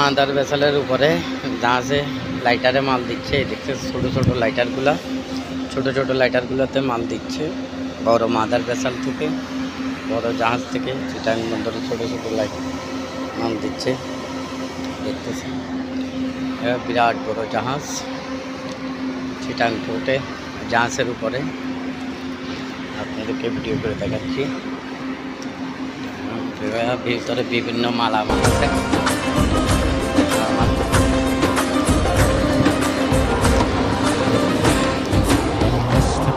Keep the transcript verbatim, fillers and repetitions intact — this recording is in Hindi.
मादार बेसालेर उपरे जहाँ से लाइटारे माल दिखे ये देखते छोटो छोटो लाइटारगुला छोटो छोटो लाइटारगुलाते माल दिखे बड़ो मादार बेसाल थेके बड़ो जहाज थेके चिटागং बंदरे छोटो छोटो लाइट माल दिखे देखते बिराट बड़ो जहाज चिटागং पोर्टे जहाज़ेर उपरे आपनादेरके भिडियो करे देखाच्छि ভিতরে বিভিন্ন মালামাল আছে